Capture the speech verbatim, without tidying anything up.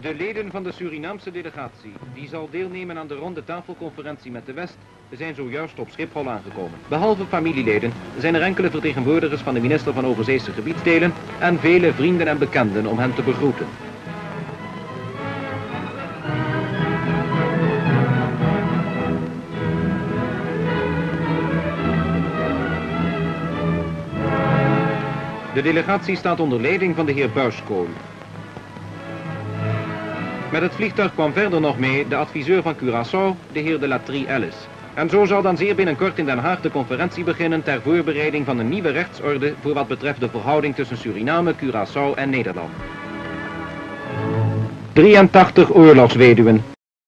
De leden van de Surinaamse delegatie, die zal deelnemen aan de ronde tafelconferentie met de West, zijn zojuist op Schiphol aangekomen. Behalve familieleden zijn er enkele vertegenwoordigers van de minister van Overzeese Gebiedsdelen en vele vrienden en bekenden om hen te begroeten. De delegatie staat onder leiding van de heer Buiskool. Met het vliegtuig kwam verder nog mee de adviseur van Curaçao, de heer de Latrie Ellis. En zo zal dan zeer binnenkort in Den Haag de conferentie beginnen ter voorbereiding van een nieuwe rechtsorde voor wat betreft de verhouding tussen Suriname, Curaçao en Nederland. drieëntachtig oorlogsweduwen